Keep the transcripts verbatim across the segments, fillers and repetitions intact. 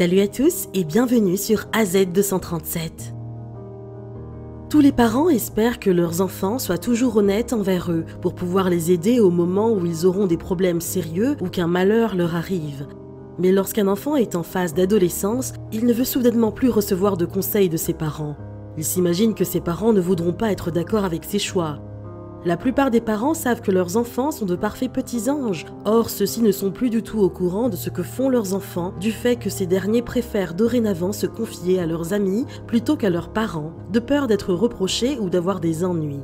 Salut à tous et bienvenue sur A Z deux cent trente-sept. Tous les parents espèrent que leurs enfants soient toujours honnêtes envers eux pour pouvoir les aider au moment où ils auront des problèmes sérieux ou qu'un malheur leur arrive. Mais lorsqu'un enfant est en phase d'adolescence, il ne veut soudainement plus recevoir de conseils de ses parents. Il s'imagine que ses parents ne voudront pas être d'accord avec ses choix. La plupart des parents savent que leurs enfants sont de parfaits petits anges, or ceux-ci ne sont plus du tout au courant de ce que font leurs enfants du fait que ces derniers préfèrent dorénavant se confier à leurs amis plutôt qu'à leurs parents, de peur d'être reprochés ou d'avoir des ennuis.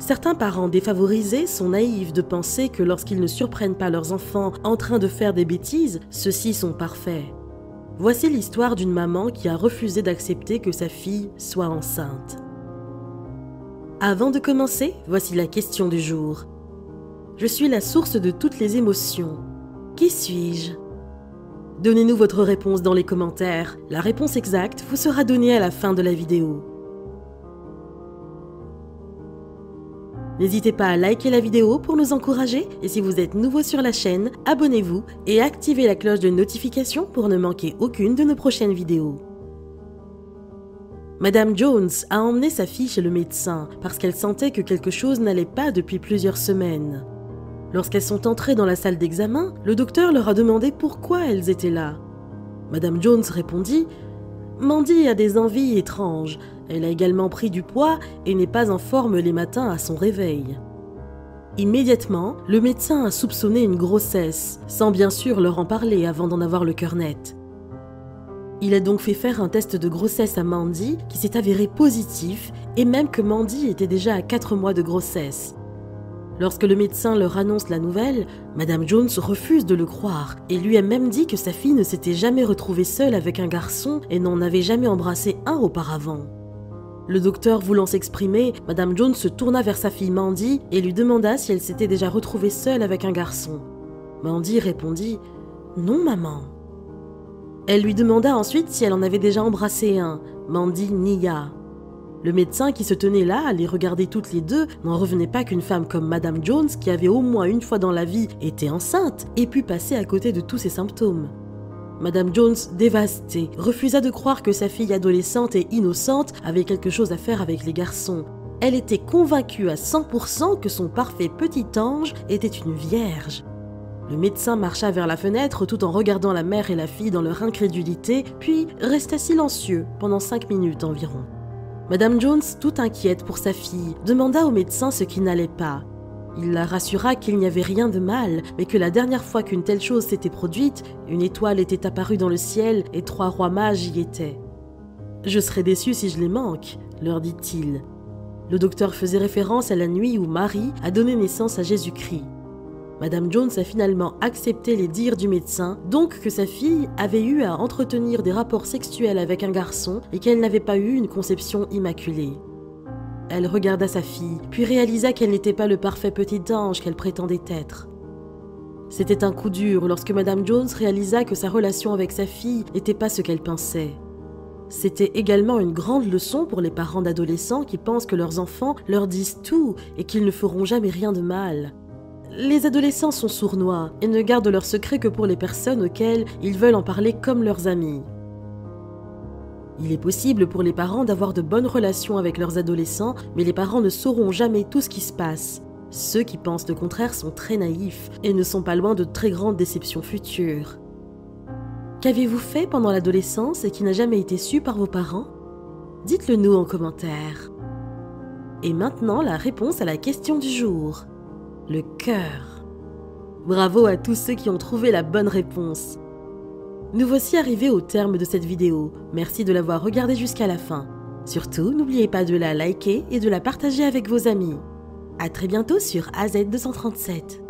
Certains parents défavorisés sont naïfs de penser que lorsqu'ils ne surprennent pas leurs enfants en train de faire des bêtises, ceux-ci sont parfaits. Voici l'histoire d'une maman qui a refusé d'accepter que sa fille soit enceinte. Avant de commencer, voici la question du jour. Je suis la source de toutes les émotions. Qui suis-je? Donnez-nous votre réponse dans les commentaires. La réponse exacte vous sera donnée à la fin de la vidéo. N'hésitez pas à liker la vidéo pour nous encourager et si vous êtes nouveau sur la chaîne, abonnez-vous et activez la cloche de notification pour ne manquer aucune de nos prochaines vidéos. Madame Jones a emmené sa fille chez le médecin parce qu'elle sentait que quelque chose n'allait pas depuis plusieurs semaines. Lorsqu'elles sont entrées dans la salle d'examen, le docteur leur a demandé pourquoi elles étaient là. Madame Jones répondit « Mandy a des envies étranges. Elle a également pris du poids et n'est pas en forme les matins à son réveil. » Immédiatement, le médecin a soupçonné une grossesse, sans bien sûr leur en parler avant d'en avoir le cœur net. Il a donc fait faire un test de grossesse à Mandy qui s'est avéré positif et même que Mandy était déjà à quatre mois de grossesse. Lorsque le médecin leur annonce la nouvelle, Madame Jones refuse de le croire et lui a même dit que sa fille ne s'était jamais retrouvée seule avec un garçon et n'en avait jamais embrassé un auparavant. Le docteur voulant s'exprimer, Madame Jones se tourna vers sa fille Mandy et lui demanda si elle s'était déjà retrouvée seule avec un garçon. Mandy répondit « Non, maman ». Elle lui demanda ensuite si elle en avait déjà embrassé un. Mandy nia. Le médecin qui se tenait là à les regarder toutes les deux n'en revenait pas qu'une femme comme Madame Jones, qui avait au moins une fois dans la vie été enceinte, ait pu passer à côté de tous ses symptômes. Madame Jones, dévastée, refusa de croire que sa fille adolescente et innocente avait quelque chose à faire avec les garçons. Elle était convaincue à cent pour cent que son parfait petit ange était une vierge. Le médecin marcha vers la fenêtre tout en regardant la mère et la fille dans leur incrédulité, puis resta silencieux pendant cinq minutes environ. Madame Jones, toute inquiète pour sa fille, demanda au médecin ce qui n'allait pas. Il la rassura qu'il n'y avait rien de mal, mais que la dernière fois qu'une telle chose s'était produite, une étoile était apparue dans le ciel et trois rois mages y étaient. « Je serais déçu si je les manque », leur dit-il. Le docteur faisait référence à la nuit où Marie a donné naissance à Jésus-Christ. Madame Jones a finalement accepté les dires du médecin, donc que sa fille avait eu à entretenir des rapports sexuels avec un garçon et qu'elle n'avait pas eu une conception immaculée. Elle regarda sa fille, puis réalisa qu'elle n'était pas le parfait petit ange qu'elle prétendait être. C'était un coup dur lorsque Madame Jones réalisa que sa relation avec sa fille n'était pas ce qu'elle pensait. C'était également une grande leçon pour les parents d'adolescents qui pensent que leurs enfants leur disent tout et qu'ils ne feront jamais rien de mal. Les adolescents sont sournois et ne gardent leurs secrets que pour les personnes auxquelles ils veulent en parler comme leurs amis. Il est possible pour les parents d'avoir de bonnes relations avec leurs adolescents, mais les parents ne sauront jamais tout ce qui se passe. Ceux qui pensent le contraire sont très naïfs et ne sont pas loin de très grandes déceptions futures. Qu'avez-vous fait pendant l'adolescence et qui n'a jamais été su par vos parents? Dites-le nous en commentaire. Et maintenant, la réponse à la question du jour. Le cœur. Bravo à tous ceux qui ont trouvé la bonne réponse. Nous voici arrivés au terme de cette vidéo. Merci de l'avoir regardée jusqu'à la fin. Surtout, n'oubliez pas de la liker et de la partager avec vos amis. À très bientôt sur A Z deux cent trente-sept.